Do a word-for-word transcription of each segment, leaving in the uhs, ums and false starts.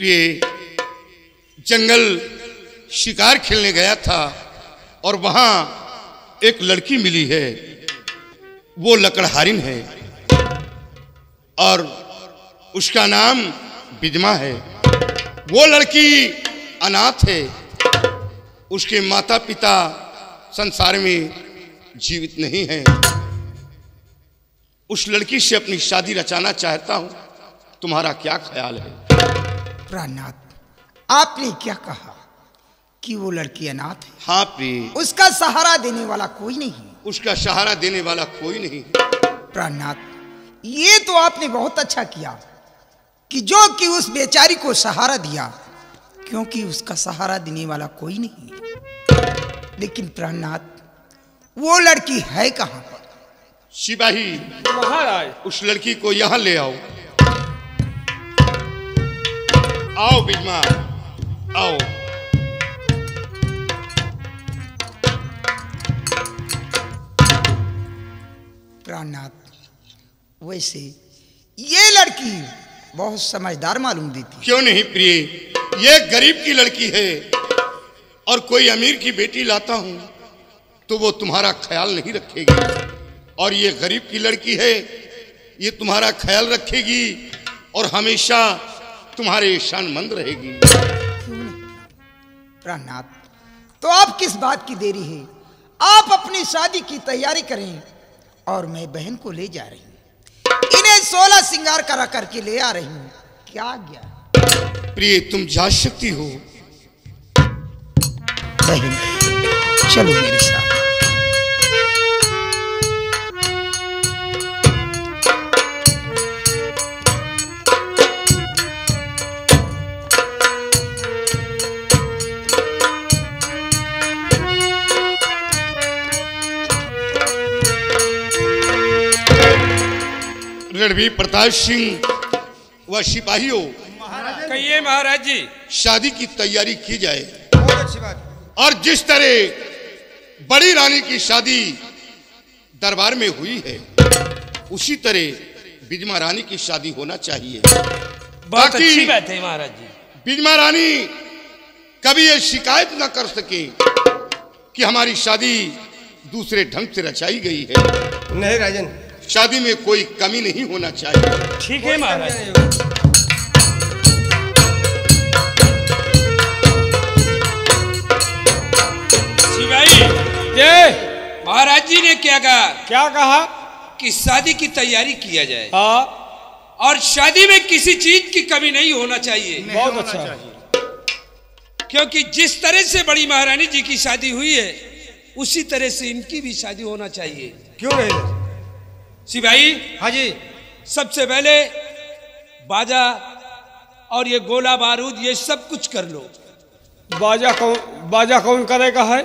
ये जंगल शिकार खेलने गया था और वहां एक लड़की मिली है, वो लकड़हारिन है और उसका नाम विदमा है। वो लड़की अनाथ है, उसके माता पिता संसार में जीवित नहीं हैं। उस लड़की से अपनी शादी रचाना चाहता हूँ, तुम्हारा क्या ख्याल है? प्रणनाथ, आपने क्या कहा कि वो लड़की अनाथ है? हाँ प्रिय, उसका सहारा देने वाला कोई नहीं। उसका सहारा देने वाला कोई नहीं। प्रणनाथ, ये तो आपने बहुत अच्छा किया कि जो कि उस बेचारी को सहारा दिया, क्योंकि उसका सहारा देने वाला कोई नहीं। लेकिन प्रणनाथ, वो लड़की है कहाँ पर? शिपाही महाराज, उस लड़की को यहाँ ले आओ। आओ विदमा, आओ। प्रणनाथ, वैसे ये लड़की बहुत समझदार मालूम देती। क्यों नहीं प्रिय, ये गरीब की लड़की है और कोई अमीर की बेटी लाता हूं तो वो तुम्हारा ख्याल नहीं रखेगी, और ये गरीब की लड़की है, ये तुम्हारा ख्याल रखेगी और हमेशा तुम्हारे ईशानमंद रहेगी। प्रणनाथ, तो आप किस बात की देरी है? आप अपनी शादी की तैयारी करें और मैं बहन को ले जा रही हूँ, इन्हें सोलह सिंगार करा करके ले आ रही हूँ। क्या गया प्रिय, तुम जा सकती हो। बहन, चलो मेरे साथ। रणवीर प्रताप सिंह व सिपाहियों, कहिए महाराज जी, शादी की तैयारी की जाए। बहुत अच्छी बात। और जिस तरह बड़ी रानी की शादी दरबार में हुई है, उसी तरह विदमा रानी की शादी होना चाहिए। बहुत अच्छी बात है महाराज जी। विदमा रानी कभी ये शिकायत ना कर सके कि हमारी शादी दूसरे ढंग से रचाई गई है। नहीं राजन, शादी में कोई कमी नहीं होना चाहिए। ठीक है महाराज। शिवाई ये महाराज जी ने क्या कहा? क्या कहा कि शादी की तैयारी किया जाए। हाँ, और शादी में किसी चीज की कमी नहीं होना चाहिए। बहुत अच्छा चाहिए। क्योंकि जिस तरह से बड़ी महारानी जी की शादी हुई है, उसी तरह से इनकी भी शादी होना चाहिए। क्यों नहीं सिपाही? हाँ जी। सबसे पहले बाजा और ये गोला बारूद ये सब कुछ कर लो। बाजा कौन बाजा कौन करेगा है?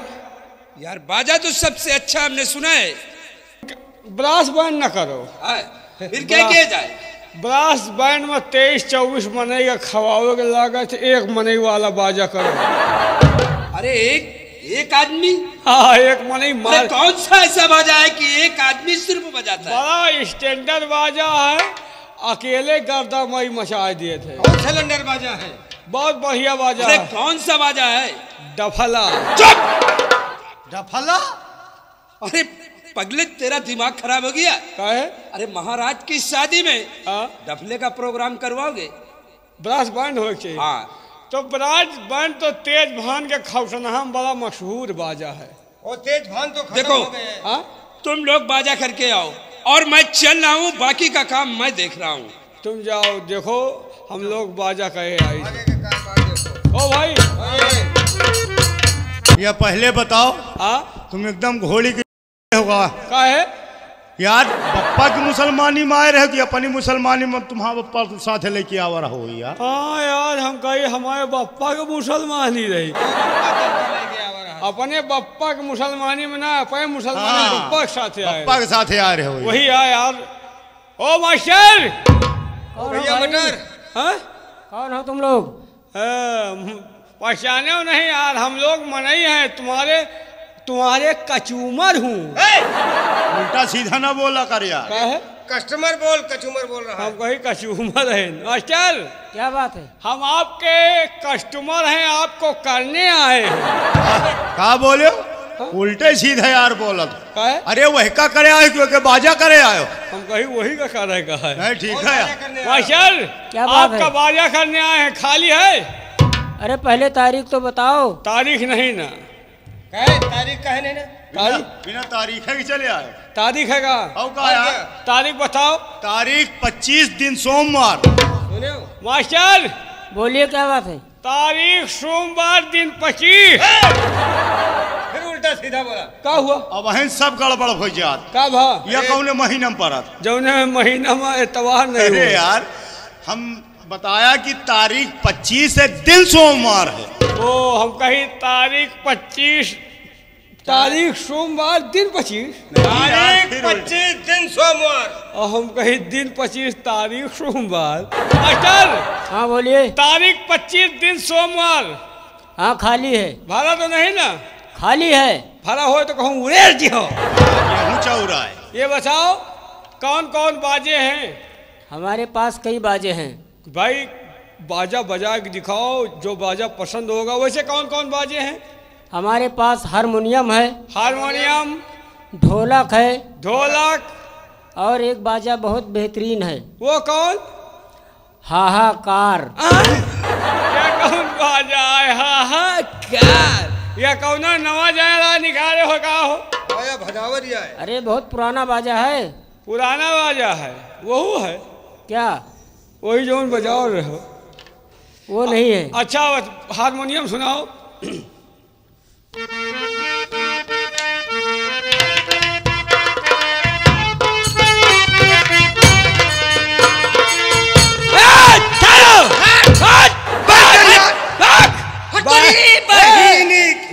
यार बाजा तो सबसे अच्छा हमने सुना है। ब्रास बैंड ना करो। फिर क्या किया जाए? ब्रास बैंड में तेईस चौबीस मनई का खवाओ के लागत, एक मनई वाला बाजा करो। अरे एक एक आदमी? हाँ, एक मने मार। कौन सा ऐसा बाजा है कि एक आदमी सिर्फ बजाता है? बड़ा स्टैंडर्ड बाजा है, अकेले गर्दा मई मचाए दिए थे। कौन सा स्टैंडर्ड बाजा है? बहुत बढ़िया बाजा है। कौन सा बाजा है? डफला। चुप! डफला? अरे पगले, तेरा दिमाग खराब हो गया क्या? अरे महाराज की शादी में डफले का प्रोग्राम करवाओगे? ब्रास बैंड हो चाहिए। हाँ, तो ब्राज बैंड तो तेज भान के खौसनहा बड़ा मशहूर बाजा है। और तेज भान तो देखो आ? तुम लोग बाजा करके आओ और मैं चल रहा हूँ, बाकी का काम मैं देख रहा हूँ। तुम जाओ, देखो हम लोग बाजा कहे आई। ओ भाई, भाई। यह पहले बताओ आ? तुम एकदम घोड़ी की होगा का है यार? पप्पा की मुसलमानी मायर है कि अपनी मुसलमानी में तुम्हारा पप्पा के साथ लेके आवा रहा हो यार? हाँ यार, हम कही हमारे पप्पा की मुसलमानी रही, अपने पप्पा की मुसलमानी में ना अपने मुसलमानी पप्पा के साथ आए, पप्पा के साथ आ रहे हो वही आए यार। ओ मास्टर भैया मटर, हाँ कौन हो तुम लोग? पहचाने हो नहीं यार, हम लोग मनाई है तुम्हारे तुम्हारे कचूमर हूँ। उल्टा सीधा ना बोला कर यार। क्या है? कस्टमर बोल कचूमर बोल रहा है। हम वही कचूमर हैं मास्टर। क्या बात है? हम आपके कस्टमर हैं, आपको करने आए। क्या बोले? उल्टे सीधे यार बोला तो। अरे वही का करे आयो क्योंकि बाजा करे आयो। हम कहीं वही का करे का है। नहीं ठीक है मास्टर। क्या बात है? आपका बाजा करने आए हैं, खाली है? अरे पहले तारीख तो बताओ। तारीख नहीं ना। कहे तारीख कहे नहीं ना। बिना तारीख है कि चले आए। तारीख है का? तारीख बताओ। तारीख पच्चीस दिन सोमवार। मास्टर बोलिए क्या बात है? तारीख सोमवार दिन पच्चीस। फिर उल्टा सीधा बोला। क्या हुआ? अब अहन सब गड़बड़ हो जात। क्या भा? ये कौन महीना में पड़त? जौने महीना में एतवार नहीं। अरे यार हम बताया कि तारीख पच्चीस है, दिन सोमवार है। ओ हम कही तारीख पच्चीस तारीख सोमवार दिन पच्चीस। तारीख पच्चीस दिन सोमवार और हम कहीं दिन पच्चीस तारीख सोमवार। मास्टर हाँ बोलिए। तारीख पच्चीस दिन सोमवार। हाँ खाली है। भाड़ा तो नहीं ना? खाली है। भाड़ा हो तो कहूँ उड़ेर जी हो। ये बताओ कौन कौन बाजे हैं? हमारे पास कई बाजे हैं भाई। बाजा बजा के दिखाओ जो बाजा पसंद होगा। वैसे कौन कौन बाजे हैं? हमारे पास हारमोनियम है। हारमोनियम। ढोलक है। ढोलक। और एक बाजा बहुत बेहतरीन है। वो कौन? हाहाकार। क्या कौन बाजा है? हाहाकार। यह कौन नवा जाए निकाले हो का हो भजावरिया है? अरे बहुत पुराना बाजा है। पुराना बाजा है वहू है क्या? वही जो बजाओ रहे हो वो नहीं है। अच्छा हारमोनियम सुनाओ।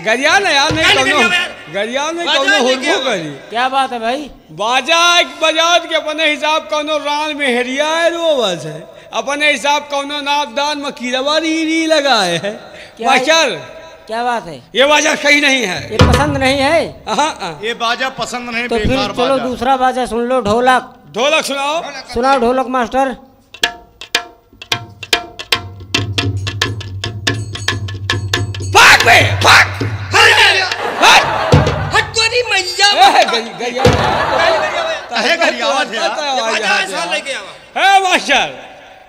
गरिया ना यार नहीं कौनो गरिया नहीं कौनो हुरबो करी। क्या बात है भाई? बाजा एक बजात के अपने हिसाब कौनो रान में हरिया है वो बस है। अपने हिसाब कौनो नापदान मकीरवा री लगाए है। मास्टर क्या बात है? ये बाजा सही नहीं है। ये पसंद नहीं है। हाँ ये बाजा पसंद नहीं। तो फिर चलो दूसरा बाजा सुन लो। ढोलक। ढोलक सुनाओ। सुनाओ ढोलक मास्टर। भाग बे भाग।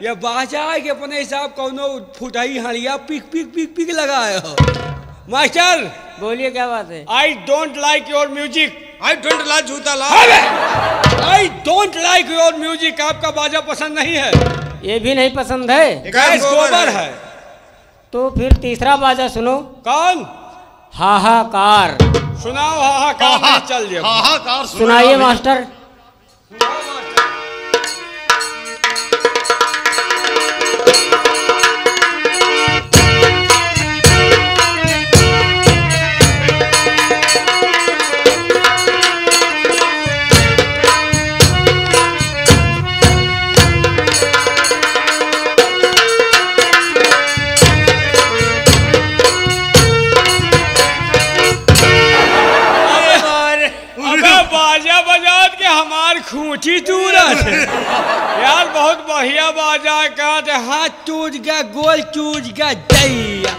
ये बाजा के अपने हिसाब कौनो फुटाई हड़िया पिक पिक पिक पिक लगाए हो। मास्टर बोलिए क्या बात है? I don't like your music. I don't like जूता ला। I don't like your music. आपका बाजा पसंद नहीं है। ये भी नहीं पसंद है। गैस गोबर है। तो फिर तीसरा बाजा सुनो। कौन? हाहाकार। सुनाओ हाहाकार। चल जाओ हाहाकार सुनाइए मास्टर। खूंटी टूरा है यार। बहुत बढ़िया बाजा का हाथ टूट गया गोल टूट गया। दैया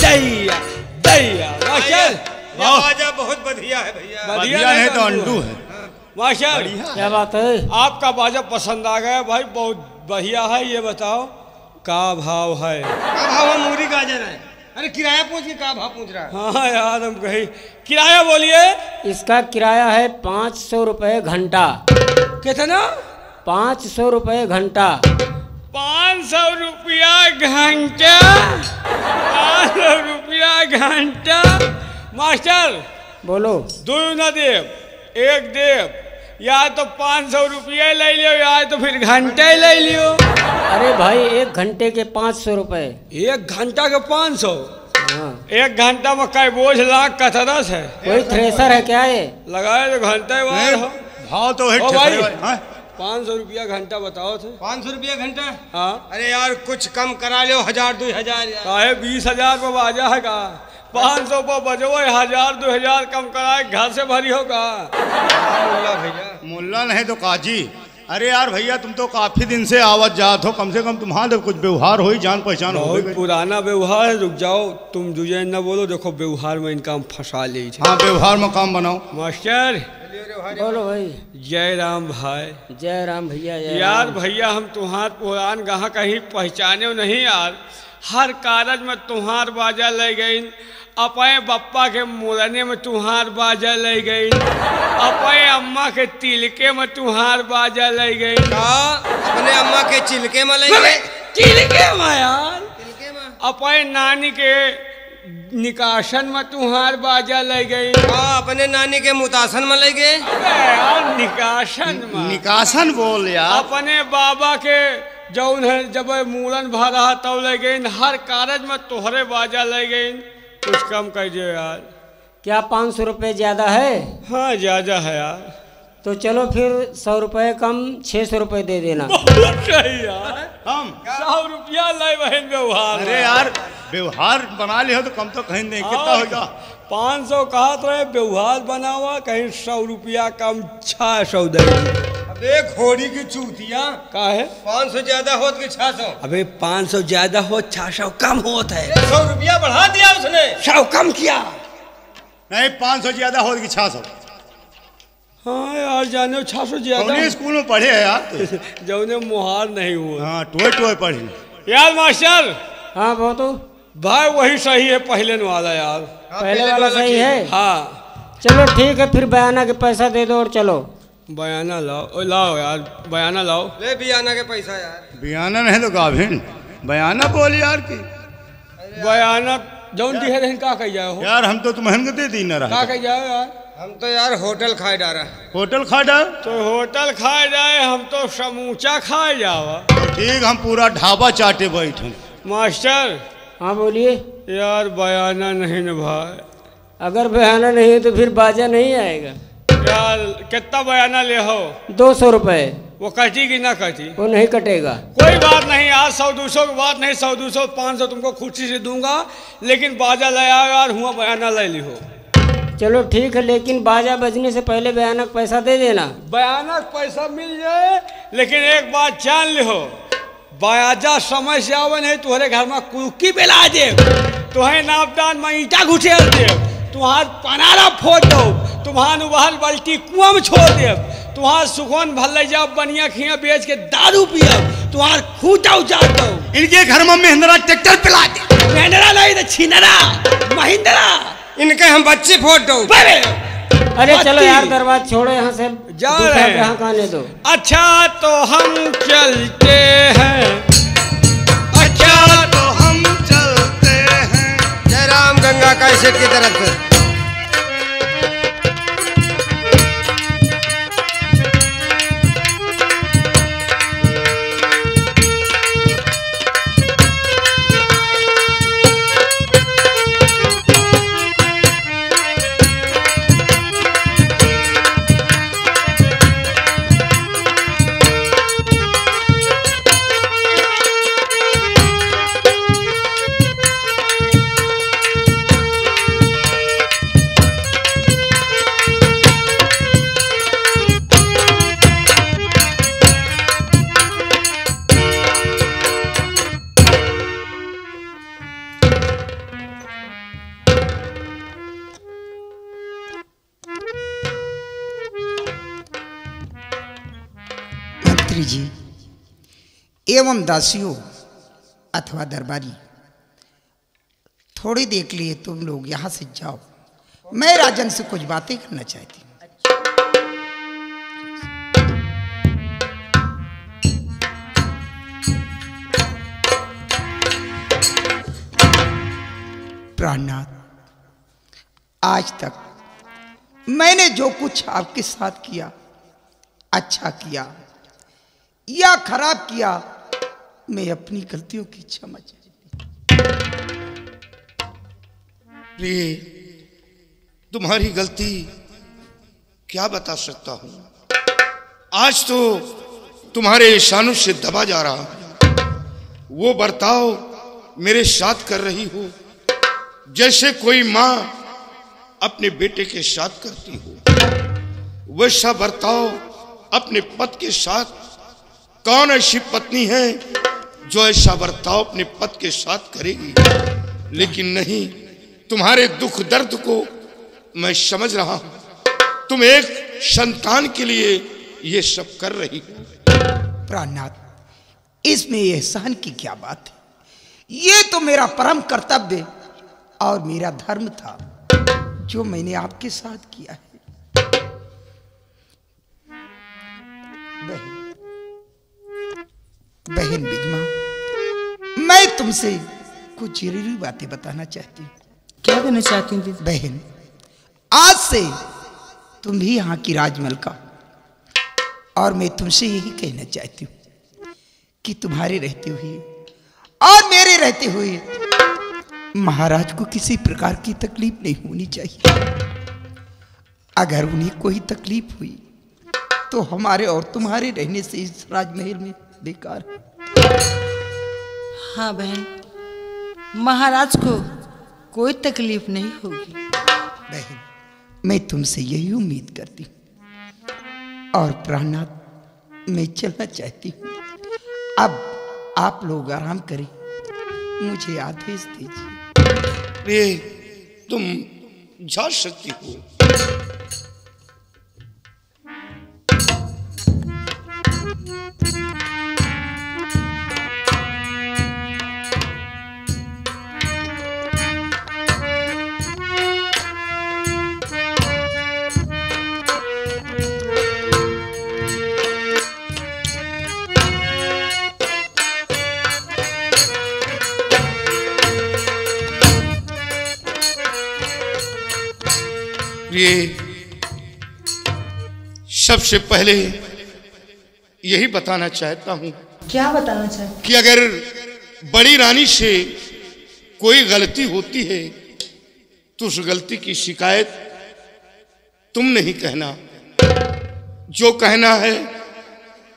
दैया दैया। मास्टर बाजा बहुत बढ़िया है भैया। बढ़िया है तो अंडू है। मास्टर क्या बात है? आपका बाजा पसंद आ गया भाई, बहुत बढ़िया है। ये बताओ का भाव है? का भाव है मूरी गाजर है। अरे किराया पूछ के का भाव पूछ रहा है? हाँ यार हम कही किराया बोलिए। इसका किराया है पाँच सौ रुपये घंटा। कितना? पाँच सौ रुपये घंटा। पाँच सौ रुपया घंटा। पाँच सौ रुपया घंटा। मास्टर बोलो। दो न देव एक देव। या तो पाँच सौ रुपये ले लियो या तो फिर घंटे ले लियो। अरे भाई एक घंटे के पाँच सौ रुपये। एक घंटा के पाँच सौ। एक घंटा में कई बोझ लाख कतरस है। कोई थ्रेसर है क्या ये? लगाए तो घंटे बाद। हाँ तो है भाई। पाँच सौ रुपया घंटा बताओ थे। पाँच सौ रुपया घंटा। हाँ अरे यार कुछ कम करा लो। हजार दो हजार यार। बीस हजार पर बाजा है का? पाँच सौ पर बजो हजार दो हजार कम कराए घर से भरी होगा। मुल्ला भैया मुल्ला नहीं तो काजी। अरे यार भैया तुम तो काफी दिन से आवत जात हो, कम से कम तुम्हारा कुछ व्यवहार हो ही, जान पहचान हो। बहुत पुराना व्यवहार है, रुक जाओ तुम जुझे न बोलो, देखो व्यवहार में इनका फंसा ली। हाँ व्यवहार में काम बनाओ। मास्टर बोलो भाई। जय राम भाई। जय राम भैया। यार भैया हम तुम्हार पुरान गाह कहीं पहचाने नहीं यार, हर कारज में तुम्हार बाजा ले गई, अपने बप्पा के मुरने में तुम्हार बाजा ले गई, अपने अम्मा के तिलके में तुम्हार बाजा ले गई, अपने अम्मा के चिलके में ले गई, चिलके में यार, अपने नानी के निकासन में तुम्हार बाजा ले गई, अपने नानी के मुतासन में ले गए यार, निकासन में, निकासन बोल यार, अपने बाबा के जो उन्हें जब मूलन भा रहा तब ले गई, हर कारज में तोहरे बाजा ले गई। कुछ कम कर दियो यार। क्या पाँच सौ रुपये ज्यादा है? हाँ ज्यादा है यार। तो चलो फिर सौ रुपये कम, छः सौ रुपये दे देना। यार हम सौ रुपया लाए बहन व्यवहार। अरे यार व्यवहार बना लिया तो कम तो कहीं नहीं। कितना होगा? पाँच सौ कहा तो है, व्यवहार बना हुआ कहीं सौ रुपया कम, छः सौ दे। अबे घोड़ी की चूतिया का है, पाँच सौ ज्यादा हो तो छः सौ। अबे पाँच सौ ज्यादा हो, छः सौ कम होता है। सौ रुपया बढ़ा दिया उसने, सौ कम किया। नहीं पाँच सौ ज्यादा हो तो छः सौ। हाँ यार जाने छः सौ ज्यादा। स्कूल में पढ़े है यार जौने मुहार नहीं हुआ। हाँ टोए टोए पढ़े यार मास्टर। हाँ वो तो भाई वही सही है पहले वाला यार। पहले वाला सही है? हाँ चलो ठीक है फिर बयाना के पैसा दे दो और चलो। बयाना लाओ लाओ यार, बयाना लाओ। ले बयाना के पैसा यार। बयाना नहीं तो गाभिन बयाना बोल यार की बयाना जौन दिखे रही का कही जाओ यार। हम तो तुम हमको दे दी ना रहा, कही जाओ यार। हम तो यार होटल खाए जा रहा। होटल खाए जा तो होटल खाए जाए, हम तो समूचा खाए जाओ। ठीक हम पूरा ढाबा चाटे बैठे। मास्टर हाँ बोलिए। यार बयाना नहीं न भाई। अगर बयाना नहीं है तो फिर बाजा नहीं आएगा यार। कितना बयाना ले हो? दो सौ रुपये। वो कटेगी ना? कटी वो नहीं कटेगा। कोई बात नहीं यार, सौ दो सौ की बात नहीं, सौ दो सौ पाँच सौ तुमको खुशी से दूंगा, लेकिन बाजा ले आओ यार, हुआ बयाना ले ली हो। चलो ठीक है लेकिन बाजा बजने से पहले बयाना का पैसा दे देना। बयाना का पैसा मिल जाए लेकिन एक बात जान ली हो, बाजा समय से आवे नहीं तुहरे घर में कुकी बेला दे, तुहे नापदान में ईटा घुसेल दे, तुहार पनारा फोड़ दो, तुम्हार उबहल बल्टी कुआं में छोड़ दे, तुहार सुखोन भल्ले जाओ बनिया खिया बेच के दारू पिया, तुहार खूटा उजाड़ दो। इनके घर में महिंद्रा ट्रैक्टर पिला दे। महिंद्रा नहीं तो छिंदरा महिंद्रा, इनके हम बच्चे फोड़ दो। अरे चलो यार दरवाजा छोड़ो यहाँ से, जा रहे हैं यहाँ खाने दो। अच्छा तो हम चलते हैं, अच्छा तो हम चलते हैं। जय राम गंगा का सेठ की तरफ से। जी एवं दासियों अथवा दरबारी थोड़ी देर के लिए तुम लोग यहां से जाओ, मैं राजन से कुछ बातें करना चाहती हूं। प्राणनाथ आज तक मैंने जो कुछ आपके साथ किया, अच्छा किया या खराब किया, मैं अपनी गलतियों की क्षमा चाहती। रे तुम्हारी गलती क्या बता सकता हूं, आज तो तुम्हारे इशानों से दबा जा रहा हूं। वो बर्ताव मेरे साथ कर रही हो जैसे कोई माँ अपने बेटे के साथ करती हो, वैसा बर्ताव अपने पति के साथ कौन ऐसी पत्नी है जो ऐसा बर्ताव अपने पति के साथ करेगी। लेकिन नहीं, तुम्हारे दुख दर्द को मैं समझ रहा हूं, तुम एक संतान के लिए ये सब कर रही हो। प्राणनाथ, इसमें एहसान की क्या बात है, ये तो मेरा परम कर्तव्य और मेरा धर्म था जो मैंने आपके साथ किया है। बहन, बहन विदमा, मैं तुमसे कुछ जरूरी बातें बताना चाहती हूँ। क्या कहना चाहती हूँ बहन? आज से तुम भी यहाँ की राजमहल का, और मैं तुमसे यही कहना चाहती हूँ कि तुम्हारे रहते हुए और मेरे रहते हुए महाराज को किसी प्रकार की तकलीफ नहीं होनी चाहिए। अगर उन्हें कोई तकलीफ हुई तो हमारे और तुम्हारे रहने से इस राजमहल में बेकार है। हाँ बहन, महाराज को कोई तकलीफ नहीं होगी। बहन, मैं तुमसे यही उम्मीद करती हूँ। और प्राणनाथ, मैं चलना चाहती हूँ, अब आप लोग आराम करें, मुझे आदेश दीजिए। तुम जा सकती हो। सबसे पहले यही बताना चाहता हूं। क्या बताना चाहते? कि अगर बड़ी रानी से कोई गलती होती है तो उस गलती की शिकायत तुम नहीं कहना, जो कहना है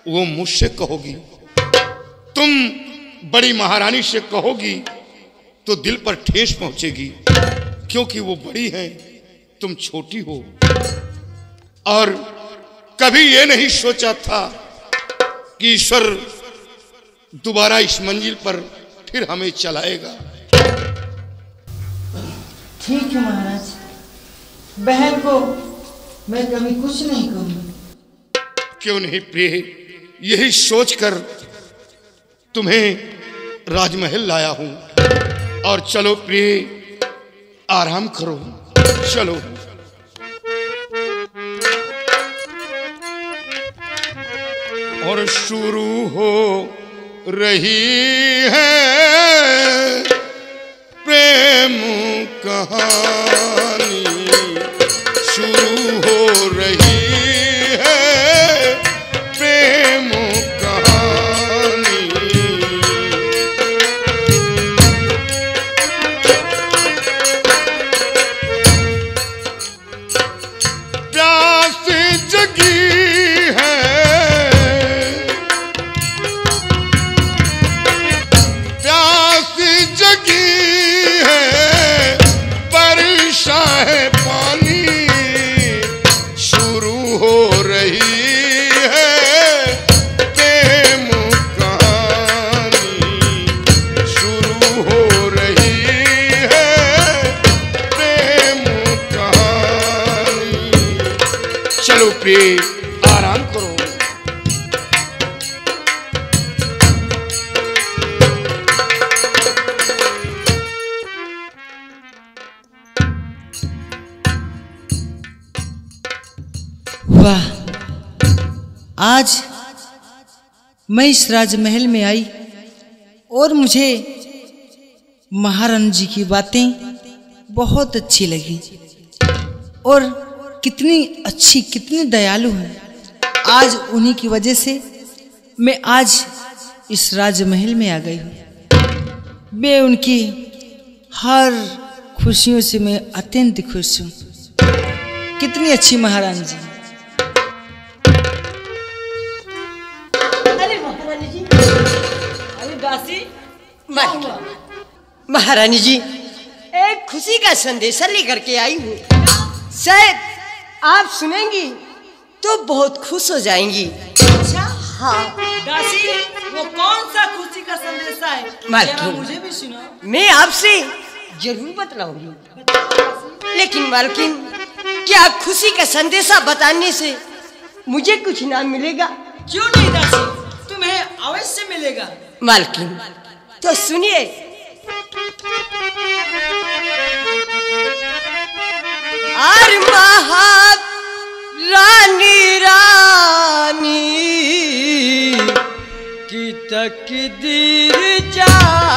वो मुझसे कहोगी। तुम बड़ी महारानी से कहोगी तो दिल पर ठेस पहुंचेगी, क्योंकि वो बड़ी हैं, तुम छोटी हो। और कभी ये नहीं सोचा था कि ईश्वर दोबारा इस मंजिल पर फिर हमें चलाएगा। ठीक है महाराज, बहन को मैं कभी कुछ नहीं कहूँगी। क्यों नहीं प्रिय, यही सोचकर तुम्हें राजमहल लाया हूँ। और चलो प्रिय, आराम करो, चलो। और शुरू हो रही है प्रेम कहानी, शुरू हो रही है प्रेम कहानी। प्यास जगी आज मैं इस राजमहल में आई और मुझे महारानी जी की बातें बहुत अच्छी लगी। और कितनी अच्छी, कितनी दयालु हैं। आज उन्हीं की वजह से मैं आज इस राजमहल में आ गई हूँ। मैं उनकी हर खुशियों से मैं अत्यंत खुश हूँ। कितनी अच्छी महारानी जी। महारानी जी, एक खुशी का संदेशा लेकर के आई हूँ, शायद आप सुनेंगी तो बहुत खुश हो जाएंगी। अच्छा, हाँ दासी, वो कौन सा खुशी का संदेशा है? मुझे भी सुनाओ। मैं आपसे जरूर बतलाऊंगी, लेकिन मालकिन क्या खुशी का संदेशा बताने से मुझे कुछ इनाम मिलेगा? क्यों नहीं दासी, तुम्हें अवश्य मिलेगा। मालकिन तो सुनिए। आर महारानी रानी रानी की तकदीर जागी,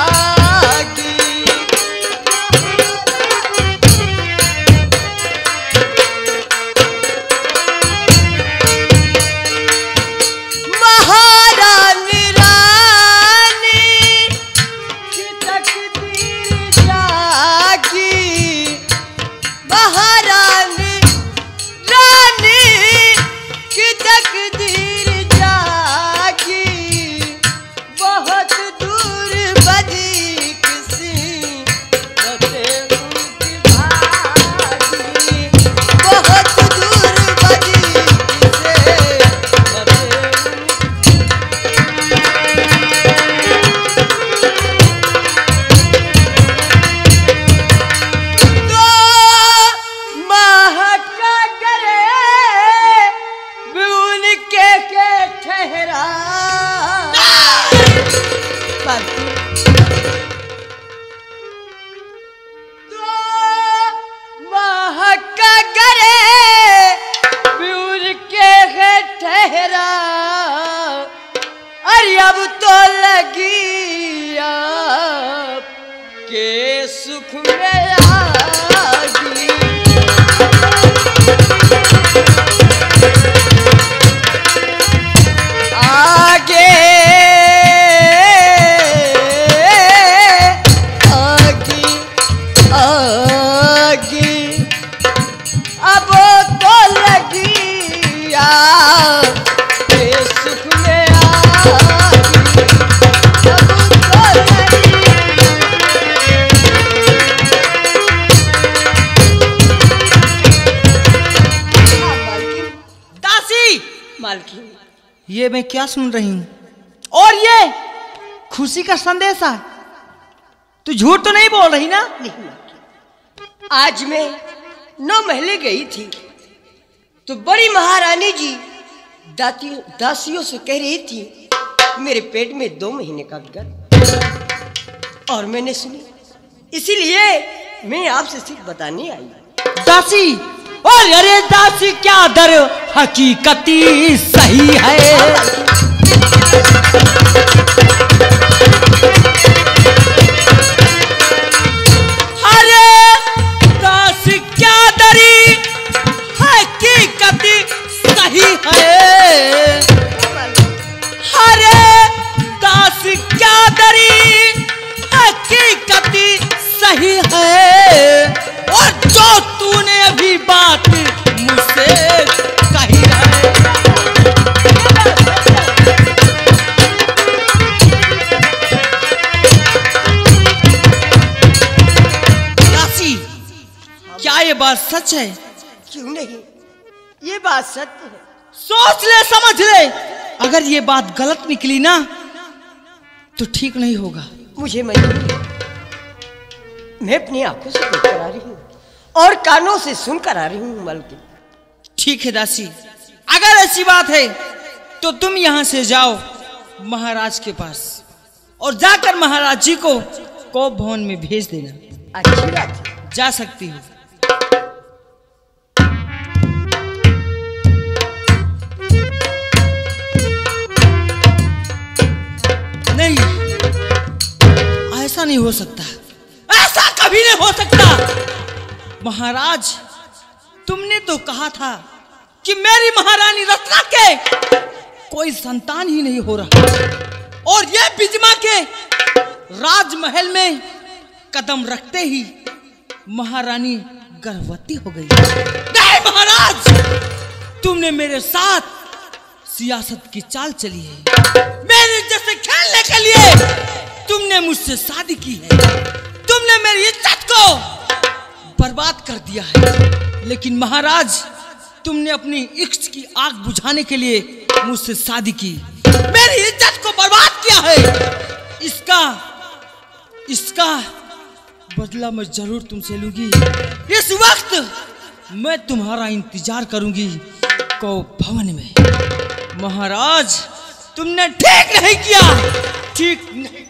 ये मैं क्या सुन रही हूं? और ये खुशी का संदेशा, तू झूठ तो नहीं बोल रही ना? नहीं, आज मैं नौ महले गई थी तो बड़ी महारानी जी दातियों दासियों से कह रही थी मेरे पेट में दो महीने का गर्भ, और मैंने सुनी, इसीलिए मैं आपसे सिर्फ बताने आई। दासी, और अरे दासी क्या दर हकीकती सही है, अरे दासी क्या दरी हकीकती सही है, अरे दासी क्या दरी हकीकती सही है, और जो तूने अभी बात मुझसे कही है दासी, क्या ये बात सच है? क्यों नहीं, ये बात सत्य है। सोच ले, समझ ले, अगर ये बात गलत निकली ना तो ठीक नहीं होगा। मुझे मैं मैं अपनी आंखों से देख कर आ रही हूँ और कानों से सुन कर आ रही हूँ मालकिन। ठीक है दासी, अगर ऐसी बात है तो तुम यहाँ से जाओ महाराज के पास, और जाकर महाराज जी को को भवन में भेज देना। अच्छी बात है, जा सकती हूँ। नहीं, ऐसा नहीं हो सकता, ऐसा कभी नहीं हो सकता। महाराज, तुमने तो कहा था कि मेरी महारानी रत्ना के कोई संतान ही नहीं हो रहा, और ये विदमा के राजमहल में कदम रखते ही महारानी गर्भवती हो गई। नहीं महाराज, तुमने मेरे साथ सियासत की चाल चली है, मेरे जैसे खेलने के लिए तुमने मुझसे शादी की है, तुमने मेरी इज्जत को बर्बाद कर दिया है। लेकिन महाराज, तुमने अपनी इश्क की आग बुझाने के लिए मुझसे शादी की, मेरी इज्जत को बर्बाद किया है, इसका इसका बदला मैं जरूर तुमसे लूंगी। इस वक्त मैं तुम्हारा इंतजार करूंगी को भवन में। महाराज तुमने ठीक नहीं किया, ठीक नहीं किया।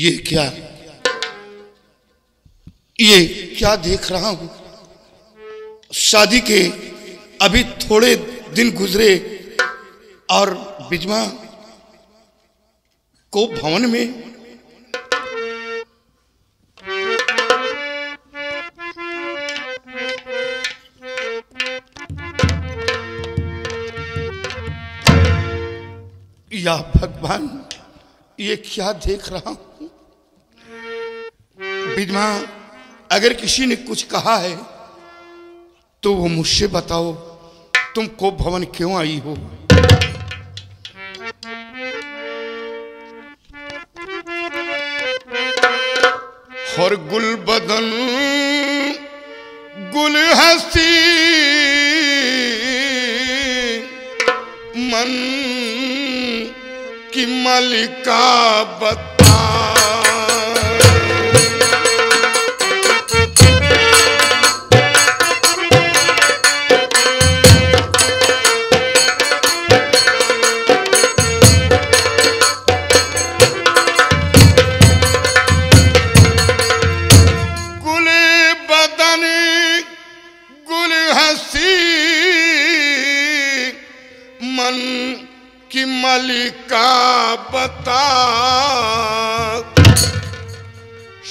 ये क्या ये क्या देख रहा हूं। शादी के अभी थोड़े दिन गुजरे और विदमा को भवन में या भगवान ये क्या देख रहा हूं। विदमा अगर किसी ने कुछ कहा है तो वो मुझसे बताओ, तुम को भवन क्यों आई हो। हर गुल बदन गुल हसी मन की मलिका बता।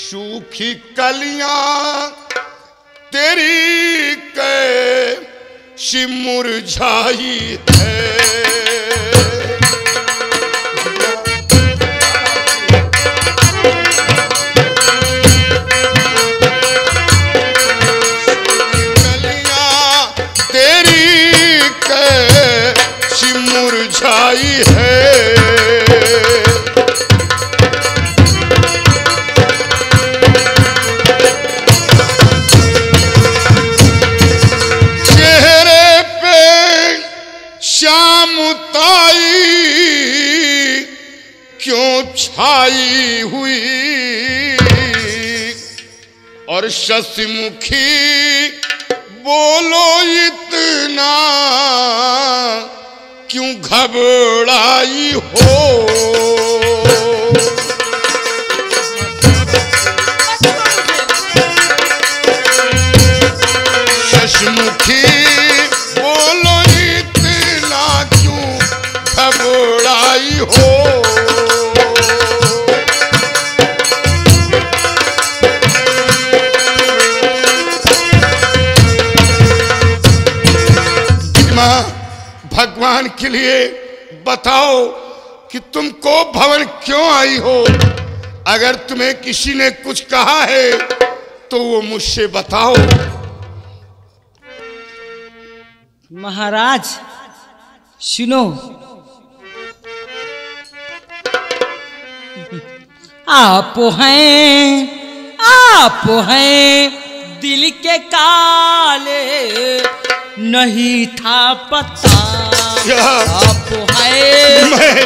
सूखी कलियां तेरी कैसी मुरझाई है। छाई हुई और शशमुखी बोलो इतना क्यों घबराई हो। भगवान के लिए बताओ कि तुमको भवन क्यों आई हो। अगर तुम्हें किसी ने कुछ कहा है तो वो मुझसे बताओ। महाराज सुनो, आप हैं आप हैं दिल के काले नहीं था पता। आप है मैं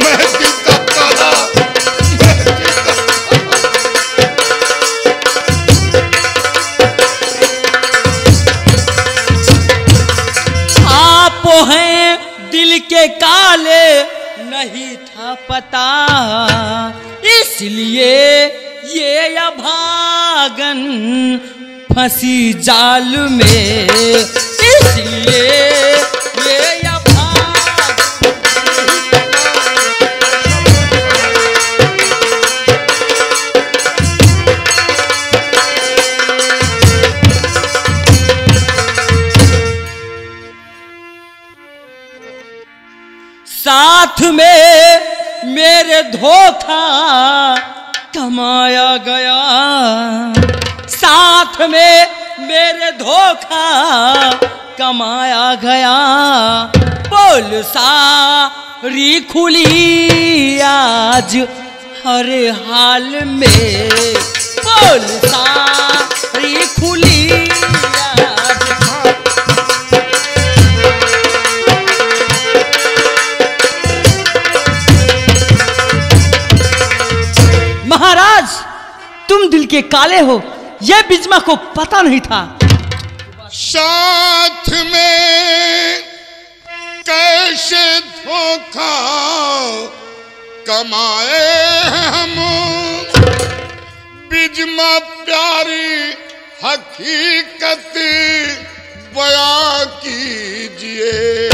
मैं दिल का काला, मैं दिल का काला। आप हैं दिल के काले नहीं था पता, इसलिए ये अभागन फंसी जाल में, इसलिए ये अभाग हाथ में मेरे धोखा कमाया गया, साथ में मेरे धोखा कमाया गया। बोल सारी खुली आज हर हाल में, बोल सारी खुली तुम दिल के काले हो, यह विदमा को पता नहीं था। साथ में कैसे धोखा कमाए हम, विदमा प्यारी हकीकत बयां कीजिए।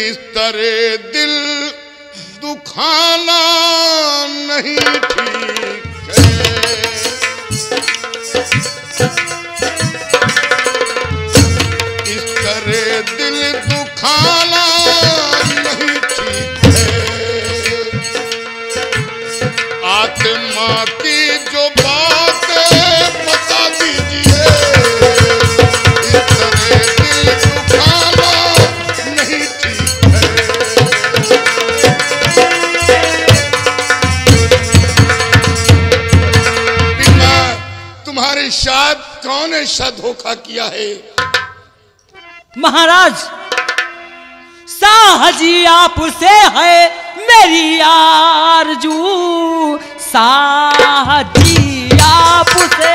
इस तरह दिल दुखाना नहीं ठीक। इस तरह दिल दुखाना नहीं ठीक है। आत्मा की जो बात बता दीजिए। इस तरह दिल दुखाना नहीं ठीक है। बिना तुम्हारे साथ कौन ऐसा धोखा किया है? महाराज साहजी आपसे है मेरी आरजू, साहजी आपसे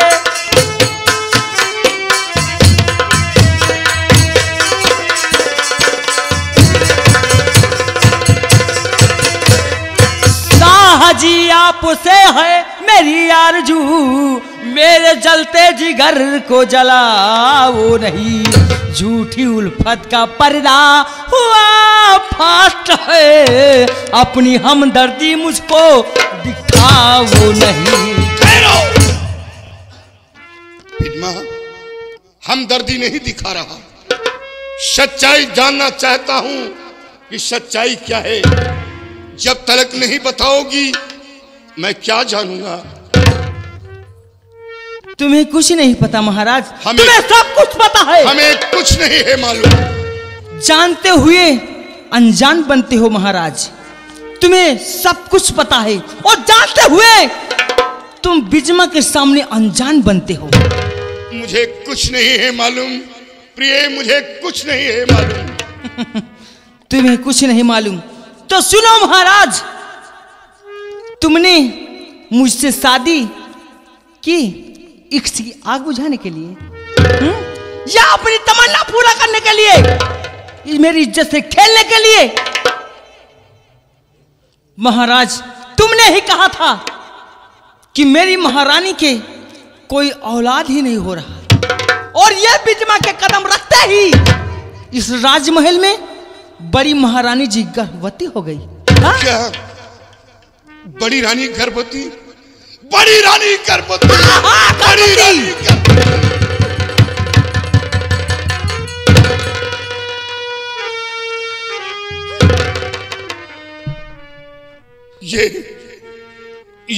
साहजी आपसे है मेरी आरजू, मेरे जलते जिगर को जलाओ नहीं। झूठी उल्फत का पर्दा हुआ फास्ट है, अपनी हमदर्दी मुझको दिखाओ नहीं। विदमा हमदर्दी नहीं दिखा रहा, सच्चाई जानना चाहता हूं कि सच्चाई क्या है। जब तलक नहीं बताओगी मैं क्या जानूंगा। तुम्हें कुछ नहीं पता महाराज, तुम्हें सब कुछ पता है। हमें कुछ नहीं है मालूम। जानते हुए अनजान बनते हो महाराज, तुम्हें सब कुछ पता है और जानते हुए तुम विदमा के सामने अनजान बनते हो। मुझे कुछ नहीं है मालूम प्रिय, मुझे कुछ नहीं है मालूम। तुम्हें कुछ नहीं मालूम तो सुनो महाराज, तुमने मुझसे शादी की इश्क की आग बुझाने के लिए हुँ? या अपनी तमन्ना पूरा करने के लिए, मेरी इज्जत से खेलने के लिए। महाराज तुमने ही कहा था कि मेरी महारानी के कोई औलाद ही नहीं हो रहा, और यह विदमा के कदम रखते ही इस राजमहल में बड़ी महारानी जी गर्भवती हो गई। क्या बड़ी रानी गर्भवती? बड़ी रानी गर्भवती, बड़ी रानी गर्भवती। ये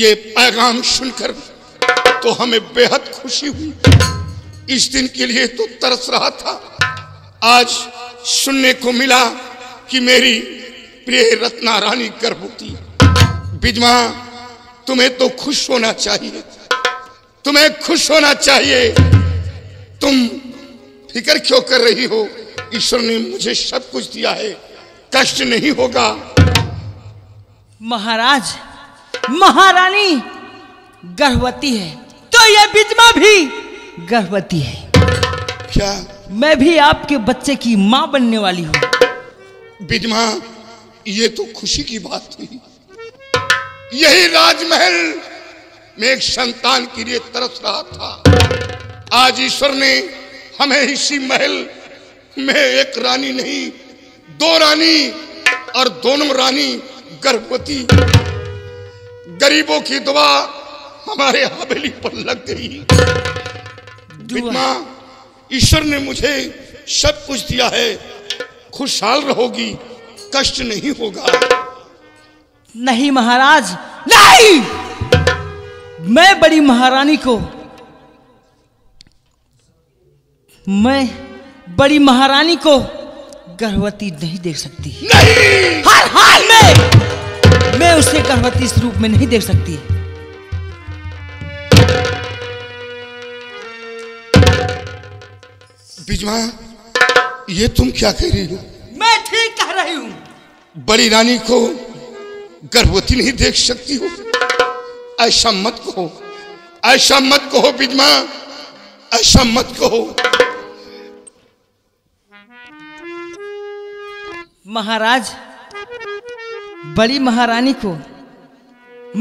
ये पैगाम सुनकर तो हमें बेहद खुशी हुई। इस दिन के लिए तो तरस रहा था। आज सुनने को मिला कि मेरी प्रिय रत्ना रानी गर्भवती। विदमा तुम्हें तो खुश होना चाहिए, तुम्हें खुश होना चाहिए। तुम फिक्र क्यों कर रही हो? ईश्वर ने मुझे सब कुछ दिया है, कष्ट नहीं होगा। महाराज महारानी गर्भवती है तो यह विदमा भी गर्भवती है। क्या मैं भी आपके बच्चे की मां बनने वाली हूं? विदमा ये तो खुशी की बात हुई। यही राजमहल में एक संतान के लिए तरस रहा था। आज ईश्वर ने हमें इसी महल में एक रानी नहीं, दो रानी और दोनों रानी गर्भवती। गरीबों की दुआ हमारे हवेली पर लग गई। विदमा ईश्वर ने मुझे सब कुछ दिया है, खुशहाल रहोगी। कष्ट नहीं होगा। नहीं महाराज, नहीं, मैं बड़ी महारानी को, मैं बड़ी महारानी को गर्भवती नहीं देख सकती। नहीं, हर हाल में मैं उसे गर्भवती इस रूप में नहीं देख सकती। विदमा, ये तुम क्या कह रही हो? मैं ठीक कह रही हूं। बड़ी रानी को गर्भवती नहीं देख सकती हो? ऐसा मत कहो, ऐसा मत कहो विदमा, ऐसा मत कहो। महाराज, बड़ी महारानी को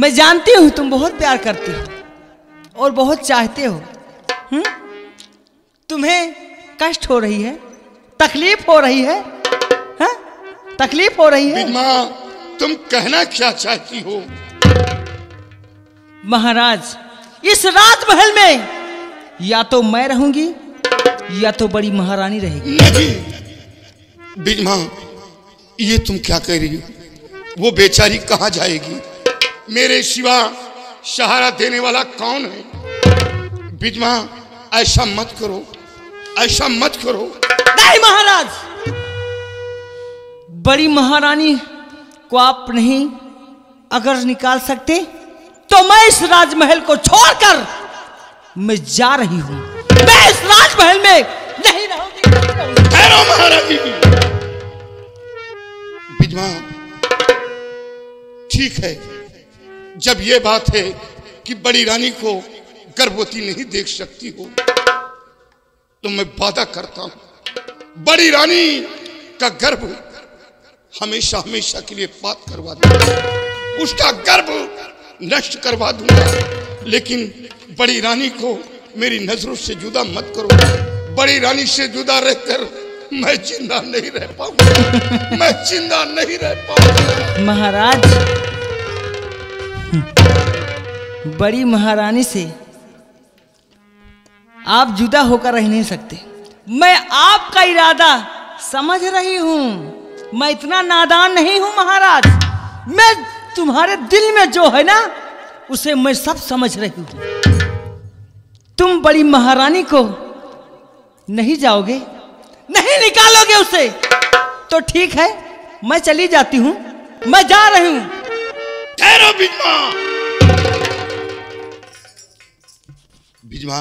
मैं जानती हूं तुम बहुत प्यार करती हो और बहुत चाहते हो। हुँ? तुम्हें कष्ट हो रही है, तकलीफ हो रही है, हा? तकलीफ हो रही है। माँ, तुम कहना क्या चाहती हो? महाराज, इस राजमहल में या तो मैं रहूंगी या तो बड़ी महारानी रहेगी। नहीं विदमा, ये तुम क्या कह रही हो? वो बेचारी कहाँ जाएगी? मेरे सिवा सहारा देने वाला कौन है? विदमा, ऐसा मत करो, ऐसा मत करो। नहीं महाराज, बड़ी महारानी को आप नहीं अगर निकाल सकते तो मैं इस राजमहल को छोड़कर मैं जा रही हूं। मैं इस राजमहल में नहीं रहूंगी। ठहरो महारानी। विदमा, ठीक है, जब ये बात है कि बड़ी रानी को गर्भवती नहीं देख सकती हो, तो मैं वादा करता हूं बड़ी रानी का गर्भ हमेशा हमेशा के लिए पात करवा दूंगा, उसका गर्भ नष्ट करवा दूंगा, लेकिन बड़ी रानी को मेरी नजरों से जुदा मत करो। बड़ी रानी से जुदा रहकर मैं जिंदा नहीं रह पाऊंगा, मैं जिंदा नहीं रह पाऊंगा। महाराज, बड़ी महारानी से आप जुदा होकर रह नहीं सकते। मैं आपका इरादा समझ रही हूं, मैं इतना नादान नहीं हूं महाराज। मैं तुम्हारे दिल में जो है ना, उसे मैं सब समझ रही हूं। तुम बड़ी महारानी को नहीं जाओगे, नहीं निकालोगे उसे, तो ठीक है, मैं चली जाती हूं, मैं जा रही हूं। ठहरो विदमा। विदमा,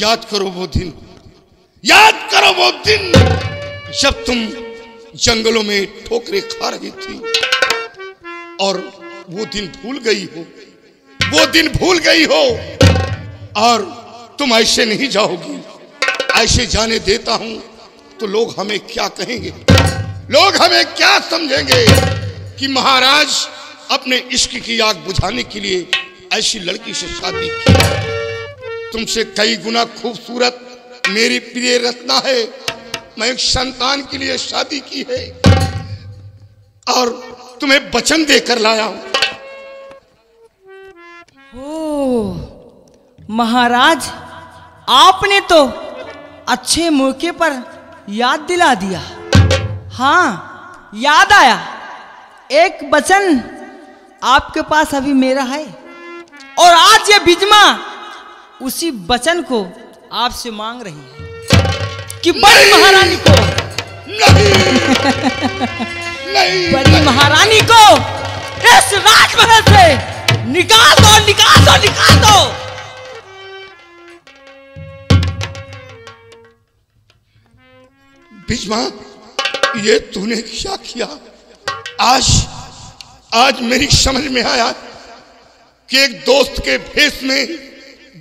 याद करो वो दिन, याद करो वो दिन जब तुम जंगलों में ठोकरें खा रही थी, और वो दिन भूल गई हो, वो दिन भूल गई हो। और तुम ऐसे नहीं जाओगी, ऐसे जाने देता हूं तो लोग हमें क्या कहेंगे, लोग हमें क्या समझेंगे कि महाराज अपने इश्क की आग बुझाने के लिए ऐसी लड़की से शादी की। तुमसे कई गुना खूबसूरत मेरी प्रिय रत्ना है, मैं एक संतान के लिए शादी की है और तुम्हें वचन देकर लाया हूं। ओ महाराज, आपने तो अच्छे मौके पर याद दिला दिया। हाँ, याद आया, एक वचन आपके पास अभी मेरा है और आज ये विदमा उसी वचन को आपसे मांग रही है कि बड़ी महारानी को नहीं, नहीं, बड़ी नहीं, महारानी को इस राजमहल से निकाल दो, निकाल दो, निकाल दो। विदमा, ये तूने क्या किया? आज आज मेरी समझ में आया कि एक दोस्त के भेष में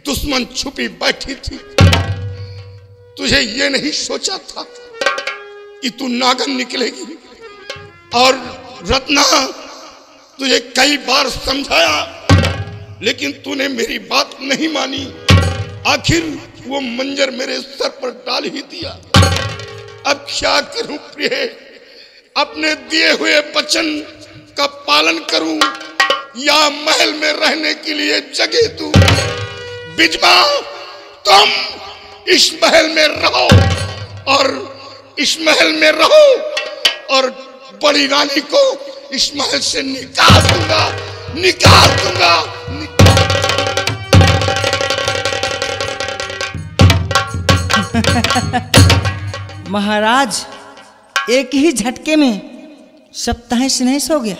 दुश्मन छुपी बैठी थी। तुझे ये नहीं सोचा था कि तू नागन निकलेगी, और रत्ना, तुझे कई बार समझाया लेकिन तूने मेरी बात नहीं मानी। आखिर वो मंजर मेरे सर पर डाल ही दिया। अब क्या करूं प्रिय, अपने दिए हुए वचन का पालन करूं या महल में रहने के लिए जगह दूं? विदमा, तुम इस महल में रहो और इस महल में रहो और बड़ी रानी को इस महल से निकाल दूंगा, निकाल दूंगा। निक... महाराज एक ही झटके में सब तहस नहस हो गया।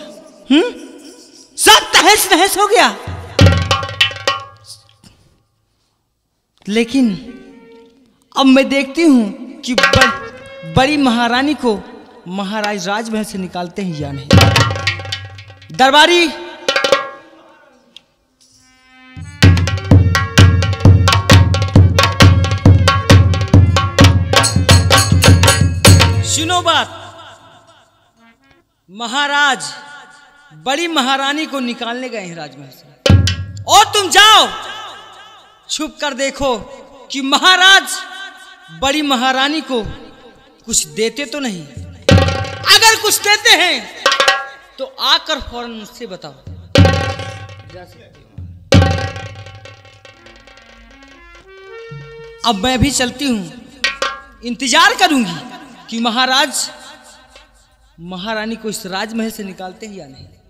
हम्म, सब तहस नहस हो गया। लेकिन अब मैं देखती हूँ कि बड़, बड़ी महारानी को महाराज राजमहल से निकालते हैं या नहीं। दरबारी, सुनो बात। महाराज बड़ी महारानी को निकालने गए हैं राजमहल से, और तुम जाओ छुप कर देखो कि महाराज बड़ी महारानी को कुछ देते तो नहीं। अगर कुछ देते हैं तो आकर फौरन मुझसे बताओ। अब मैं भी चलती हूँ, इंतजार करूंगी कि महाराज महारानी को इस राजमहल से निकालते हैं या नहीं।